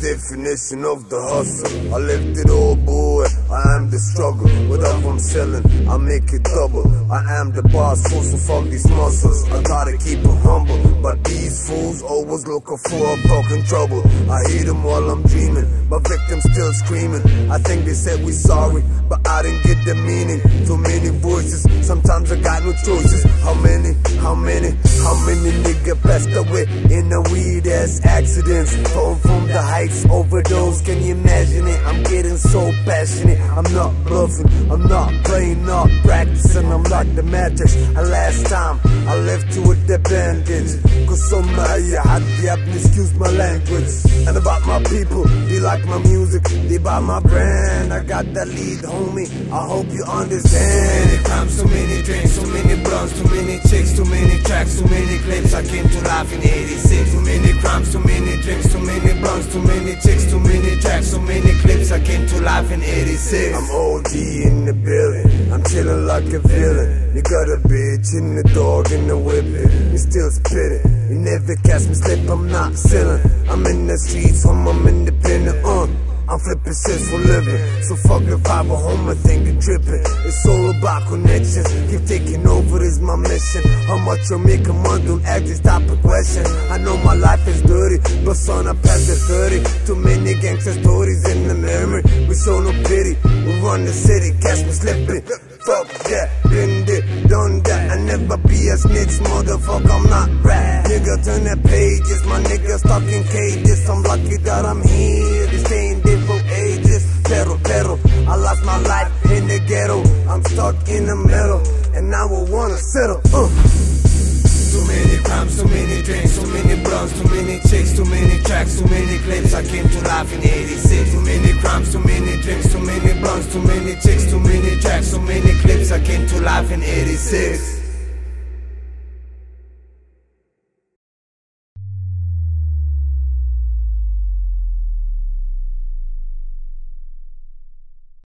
Definition of the hustle. I left it all, boy. I am the struggle. Without from selling, I make it double. I am the boss, forcing from these muscles. I gotta keep them humble, but these fools always looking for a fucking trouble. I hear them while I'm dreaming, but victims still screaming. I think they said we sorry, but I didn't get the meaning. Too many voices, sometimes I got no choices. How many nigga passed away in the weed ass accidents? Thrown from the heights, overdose, can you imagine it? I'm getting so passionate, I'm not bluffing, I'm not playing, not practicing, I'm like the Matrix. And last time, I left you with the bandage, cause so I excuse my language. And about my people, they like my music, they buy my brand. I got the lead, homie, I hope you understand. Many times, so many drinks, so many blunts, too many chicks, too many tracks, too many clips. I came to life in 86. Too many crimes, too many drinks, too many blunts, too many chicks, too many tracks, too many clips. I came to life in 86. I'm OG in the building, I'm chillin' like a villain. You got a bitch in the dog in the whip, you still spittin'. You never catch me slip, I'm not sellin'. I'm in the streets, home, I'm independent, I'm flipping shits for living, so fuck the vibe of home, I think I'm tripping. It's all about connections, keep taking over is my mission. How much you make a month, don't ask this type of question. I know my life is dirty, but son, I passed the 30. Too many gangster stories in the memory, we show no pity, we run the city, catch me slipping. Fuck that, been there, done that, I never be a snitch, motherfucker, I'm not right. Nigga, turn that page, it's my nigga stuck in cages. I'm lucky that I'm here, they staying there for ages. Pero, I lost my life in the ghetto, I'm stuck in the middle, and I will wanna settle. Too many crimes, too many drinks, too many blunts, too many chicks, too many tracks, too many clips. I came to life in 86. Too many crimes, too many drinks, too many blunts, too many chicks, too many tracks, too many clips. I came to life in 86.